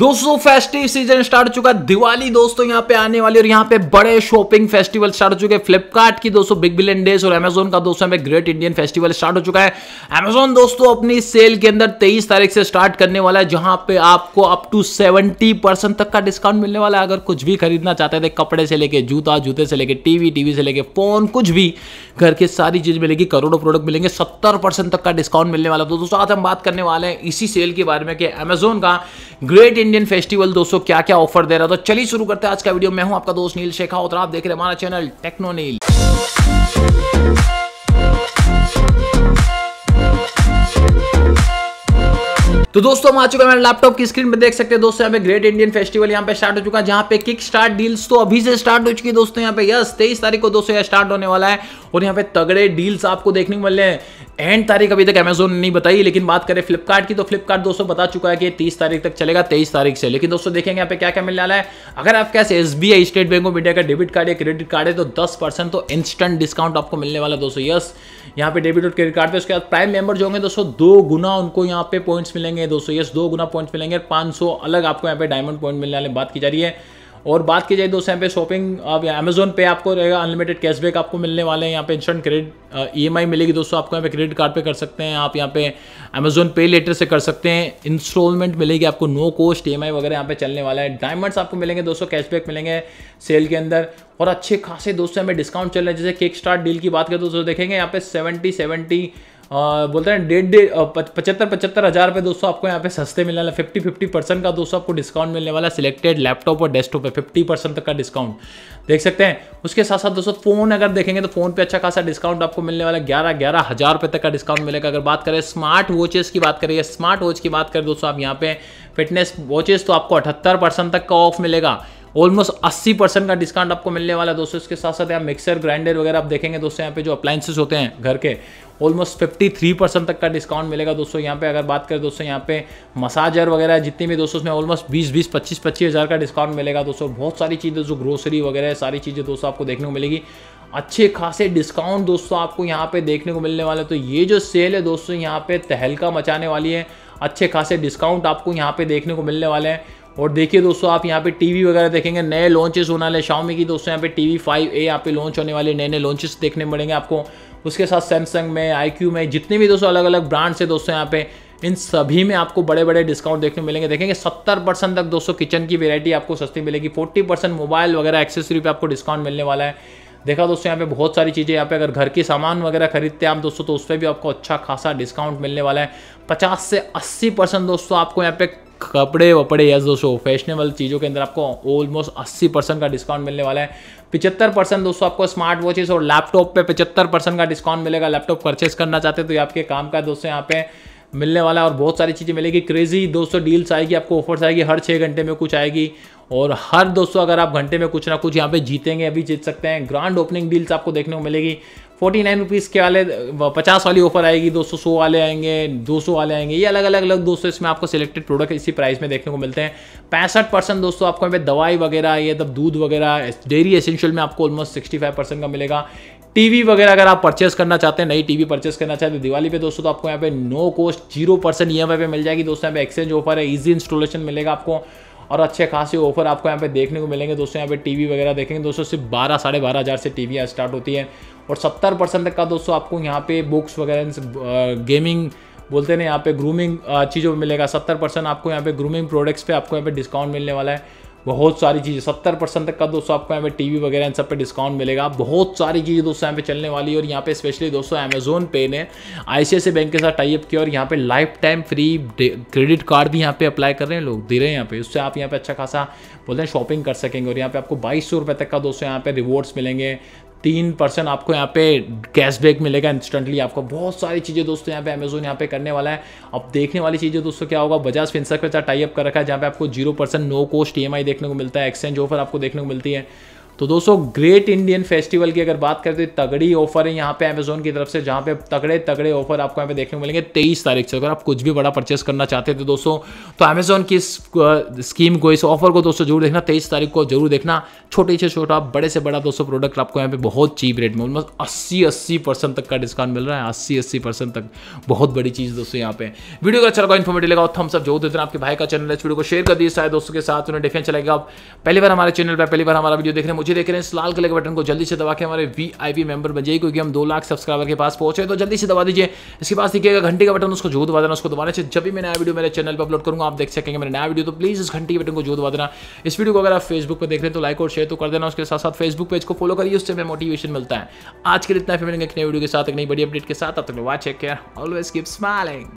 दोस्तों festive season start हो चुका है, दिवाली दोस्तों यहाँ पे आने वाली और यहाँ पे बड़े शॉपिंग फेस्टिवल स्टार्ट हो चुके हैं। फ्लिपकार्ट की दोस्तों बिग बिलियन डेज और अमेजॉन का दोस्तों हमें ग्रेट इंडियन फेस्टिवल स्टार्ट हो चुका है। अमेजॉन दोस्तों अपनी सेल के अंदर 23 तारीख से स्टार्ट करने वाला है, जहां पे आपको अप टू 70% तक का डिस्काउंट मिलने वाला है। अगर कुछ भी खरीदना चाहते थे, कपड़े से लेके जूता, जूते से लेके टीवी से लेके फोन, कुछ भी घर की सारी चीज मिलेगी, करोड़ों प्रोडक्ट मिलेंगे, 70% तक का डिस्काउंट मिलने वाला। तो दोस्तों आज हम बात करने वाले हैं इसी सेल के बारे में कि अमेजॉन का ग्रेट इंडियन फेस्टिवल दोस्तों क्या क्या ऑफर दे रहा है। तो चलिए शुरू करते हैं आज का वीडियो। मैं हूं आपका दोस्त नील शेखावत और आप देख रहे हैं हमारा चैनल टेक्नो नील। तो दोस्तों हम आ चुके हैं, मेरे लैपटॉप की स्क्रीन पर देख सकते हैं दोस्तों यहाँ पे ग्रेट इंडियन फेस्टिवल यहाँ पे स्टार्ट हो चुका है, जहाँ पे किक स्टार्ट डील्स तो अभी से स्टार्ट हो चुकी है दोस्तों। यहाँ पे यस 23 तारीख को दोस्तों स्टार्ट होने वाला है और यहाँ पे तगड़े डील्स आपको देखने को मिल रहे हैं। एंड तारीख अभी तक अमेजोन ने नहीं बताई, लेकिन बात करें फ्लिपकार्ट की तो फ्लिपकार्ट दोस्तों बता चुका है कि 30 तारीख तक चलेगा, 23 तारीख से। लेकिन दोस्तों देखेंगे यहाँ पे क्या क्या मिलने वाला है। अगर आपके पास SBI State Bank of India का डेबिट कार्ड या क्रेडिट कार्ड है तो 10% तो इंस्टेंट डिस्काउंट आपको मिलने वाला दोस्तों। यस यहाँ पे डेबिट और क्रेडिट कार्ड पे उसके बाद प्राइम मेंबर जो होंगे दोस्तों 2 गुना उनको यहाँ पे पॉइंट्स मिलेंगे दोस्तों। यस 2 गुना पॉइंट्स मिलेंगे, 500 अलग आपको यहाँ पे डायमंड पॉइंट मिलने वाले बात की जा रही है। और बात की जाए दोस्तों यहाँ पे शॉपिंग अब अमेजोन पे आपको रहेगा अनलिमिटेड कैशबैक आपको मिलने वाले हैं। यहाँ पे इंस्टेंट क्रेडिट EMI मिलेगी दोस्तों, आपको यहाँ पे क्रेडिट कार्ड पे कर सकते हैं, आप यहाँ पे अमेजोन पे लेटर से कर सकते हैं। इंस्टॉलमेंट मिलेगी आपको, नो कॉस्ट EMI वगैरह यहाँ पे चलने वाला है। डायमंड्स आपको मिलेंगे दोस्तों, कैशबैक मिलेंगे सेल के अंदर और अच्छे खासे दोस्तों हमें डिस्काउंट चल रहे हैं। जैसे किक स्टार्ट डील की बात करें दोस्तों देखेंगे यहाँ पे 70 बोलते हैं 75,000 पे दोस्तों आपको यहाँ पे सस्ते मिलने वाला, 50% का दोस्तों आपको डिस्काउंट मिलने वाला सिलेक्टेड लैपटॉप और डेस्कटॉप पे 50% तक का डिस्काउंट देख सकते हैं। उसके साथ साथ दोस्तों फोन अगर देखेंगे तो फोन पे अच्छा खासा डिस्काउंट आपको मिलने वाला, 11,000 रुपये तक का डिस्काउंट मिलेगा। अगर बात करें स्मार्ट वॉचेस की बात करें, स्मार्ट वॉच की बात करें दोस्तों आप यहाँ पे फिटनेस वॉचेस तो आपको 78% तक का ऑफ मिलेगा, ऑलमोस्ट 80% का डिस्काउंट आपको मिलने वाला है दोस्तों। इसके साथ साथ यहाँ मिक्सर ग्राइंडर वगैरह आप देखेंगे दोस्तों यहाँ पे जो अप्लायंसेस होते हैं घर के, ऑलमोस्ट 53% तक का डिस्काउंट मिलेगा दोस्तों। यहाँ पे अगर बात करें दोस्तों यहाँ पे मसाजर वगैरह जितनी भी दोस्तों उसमें ऑलमोस्ट 20,000-25,000 का डिस्काउंट मिलेगा दोस्तों। बहुत सारी चीज़ें जो ग्रोसरी वगैरह सारी चीज़ें दोस्तों आपको देखने को मिलेगी, अच्छे खासे डिस्काउंट दोस्तों आपको यहाँ पे देखने को मिलने वाला है। तो ये जो सेल है दोस्तों यहाँ पे तहलका मचाने वाली है, अच्छे खासे डिस्काउंट आपको यहाँ पे देखने को मिलने वाले हैं। और देखिए दोस्तों आप यहाँ पे टीवी वगैरह देखेंगे, नए लॉन्चेस होने वाले Xiaomi की दोस्तों यहाँ पे TV 5A यहाँ पे लॉन्च होने वाले, नए नए लॉन्चेस देखने पड़ेंगे आपको। उसके साथ सैमसंग में, IQ में, जितने भी दोस्तों अलग अलग ब्रांड्स है दोस्तों यहाँ पे, इन सभी में आपको बड़े बड़े डिस्काउंट देखने मिलेंगे। देखेंगे 70% तक दोस्तों किचन की वेरायटी आपको सस्ती मिलेगी, 40% मोबाइल वगैरह एक्सेसरी पे आपको डिस्काउंट मिलने वाला है। देखा दोस्तों यहाँ पे बहुत सारी चीज़ें, यहाँ पे अगर घर के सामान वगैरह खरीदते हैं आप दोस्तों तो उस पर भी आपको अच्छा खासा डिस्काउंट मिलने वाला है, 50 से 80% दोस्तों आपको यहाँ पे कपड़े वपड़े या दोस्तों फैशनेबल चीज़ों के अंदर आपको ऑलमोस्ट 80% का डिस्काउंट मिलने वाला है। 75% दोस्तों आपको स्मार्ट वॉचेस और लैपटॉप पे 75% का डिस्काउंट मिलेगा। लैपटॉप परचेस करना चाहते हैं तो ये आपके काम का दोस्तों यहाँ पे मिलने वाला है और बहुत सारी चीज़ें मिलेगी। क्रेजी दोस्तों डील्स आएगी आपको, ऑफर्स आएगी, हर 6 घंटे में कुछ आएगी और हर दोस्तों अगर आप घंटे में कुछ ना कुछ यहाँ पे जीतेंगे अभी जीत सकते हैं। ग्रांड ओपनिंग डील्स आपको देखने को मिलेगी, 49 रुपीज़ के वाले 50 वाली ऑफर आएगी दोस्तों, 100 वाले आएंगे, 200 वाले आएंगे, ये अलग अलग अलग दोस्तों इसमें आपको सिलेक्टेड प्रोडक्ट इसी प्राइस में देखने को मिलते हैं। 65% दोस्तों आपको यहाँ पे दवाई वगैरह ये तब दूध वगैरह डेयरी एसेंशियल में आपको ऑलमोस्ट 65% का मिलेगा। टीवी वगैरह अगर आप परचेस करना चाहते हैं, नई टीवी परचेस करना चाहते हैं दिवाली पे दोस्तों तो आपको यहाँ पे नो कॉस्ट 0% EMI पे मिल जाएगी दोस्तों। यहाँ पे एक्सचेंज ऑफर है, इजी इंस्टॉलेशन मिलेगा आपको और अच्छे खासे ऑफर आपको यहाँ पे देखने को मिलेंगे दोस्तों। यहाँ पे टीवी वगैरह देखेंगे दोस्तों सिर्फ 12,000-12,500 से टीवी स्टार्ट होती है और 70% तक का दोस्तों आपको यहाँ पे बुक्स वगैरह गेमिंग बोलते हैं यहाँ पे ग्रूमिंग चीज़ों में मिलेगा, 70% आपको यहाँ पे ग्रूमिंग प्रोडक्ट्स पे आपको यहाँ पे डिस्काउंट मिलने वाला है। बहुत सारी चीज़ें 70% तक का दोस्तों आपको यहाँ पे टीवी वगैरह इन सब पे डिस्काउंट मिलेगा। बहुत सारी चीज़ें दोस्तों यहाँ पे चलने वाली है और यहाँ पे स्पेशली दोस्तों अमेजोन पे ने ICICI बैंक के साथ टाई अप किया और यहाँ पे life time free credit card भी यहाँ पे अप्लाई कर रहे हैं लोग, दे रहे हैं यहाँ पे। उससे आप यहाँ पे अच्छा खासा बोलते हैं शॉपिंग कर सकेंगे और यहाँ पे आपको 2,200 रुपये तक का दोस्तों यहाँ पे रिवॉर्ड्स मिलेंगे, 3% आपको यहाँ पे कैशबैक मिलेगा इंस्टेंटली आपको। बहुत सारी चीज़ें दोस्तों यहाँ पे अमेजोन यहाँ पे करने वाला है। अब देखने वाली चीज़ें दोस्तों क्या होगा, बजाज फिनसर्व के साथ टाई अप कर रखा है जहाँ पे आपको 0% नो कॉस्ट EMI देखने को मिलता है, एक्सचेंज ऑफर आपको देखने को मिलती है। तो दोस्तों ग्रेट इंडियन फेस्टिवल की अगर बात करते हैं, तगड़ी ऑफर है यहाँ पे अमेजोन की तरफ से, जहाँ पे तगड़े तगड़े ऑफर आपको यहाँ पे देखने को मिलेंगे 23 तारीख से। अगर आप कुछ भी बड़ा परचेस करना चाहते थे दोस्तों, तो अमेजोन की इस स्कीम को, इस ऑफर को दोस्तों जरूर देखना, 23 तारीख को जरूर देखना। छोटे से छोटा, बड़े से बड़ा दोस्तों प्रोडक्ट आपको यहाँ पे बहुत चीप रेट में, ऑलमोस्ट 80% तक का डिस्काउंट मिल रहा है, 80% तक, बहुत बड़ी चीज़ दोस्तों यहाँ पे। वीडियो को अच्छा लगा, इन्फॉर्मेटिव लगा, थम्स अप जरूर देते हैं। आपके भाई का चैनल है, इस वीडियो को शेयर कर दिए सारे दोस्तों के साथ, उन्हें डिफेंस चलेगा। आप पहली बार हमारे चैनल पर, पहली बार हमारा वीडियो देख रहे हैं, मुझे देख रहे हैं, इस लाल कलर के बटन को जल्दी से दबा के हमारे VIP मेंबर बन जाइए, क्योंकि हम 2 लाख सब्सक्राइबर के पास पहुंचे, तो जल्दी से दबा दीजिए। इसके पास देखिएगा घंटी का बटन, उसको जरूर दबा देना, उसको दबाने से जब भी मैं नया वीडियो मेरे चैनल पर अपलोड करूँगा आप देख सकेंगे मेरा नया वीडियो। तो प्लीज़ इस घंटी के बटन को जरूर दबा देना। इस वीडियो को अगर आप फेसबुक पर देख रहे हैं तो लाइक और शेयर तो कर देना, उसके साथ साथ फेसबुक पेज को फॉलो करिए, उससे हमें मोटिवेशन मिलता है। आज के लिए इतना, फिर मिलेंगे एक नए वीडियो के साथ, एक नई बड़ी अपडेट के साथ। अब तक watch, take care, always keep smiling.